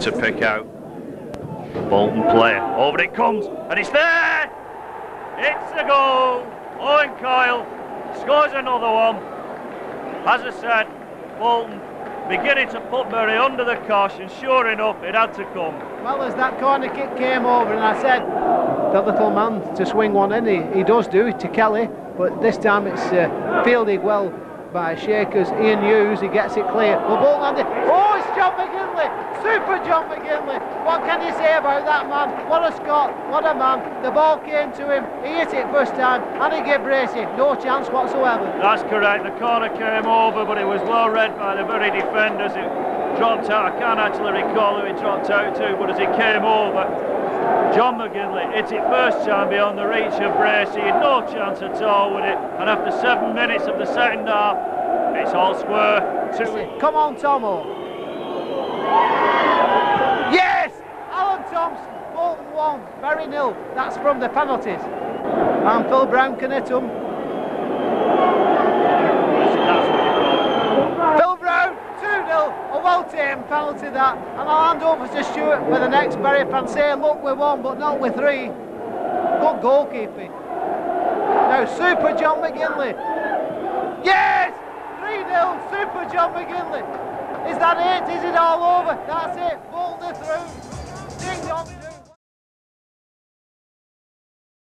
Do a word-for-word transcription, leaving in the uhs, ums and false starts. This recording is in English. to pick out the Bolton player. Over it comes, and it's there! It's a goal! Owen Coyle scores another one. As I said, Bolton beginning to put Murray under the cosh, and sure enough, it had to come. Well, as that corner kick came over, and I said, that little man to swing one in, he, he does do it to Kelly, but this time it's uh, fielded well by Shakers. Ian Hughes, he gets it clear. The ball landed. Oh, it's John McGinlay! Super John McGinlay! What can you say about that man? What a Scot, what a man. The ball came to him, he hit it first time, and he gave Bracey no chance whatsoever. That's correct. The corner came over, but it was well read by the very defenders. It dropped out. I can't actually recall who it dropped out to, but as it came over, John McGinlay hit it first time beyond the reach of Bracey, had no chance at all with it, and after seven minutes of the second half, it's all square. Two. Come on, Tomo. Yes! Alan Thompson, Bolton one, Bury nil. That's from the penalties. And Phil Brown can hit him. Phil Brown, two nil. A well-taken penalty that, and I'll hand over to Stuart with the next Bury fan saying, look, we won, but not with three. Good goalkeeping. Now, Super John McGinlay. Yes! three nil, Super John McGinlay. Is that it? Is it all over? That's it. Bolton through.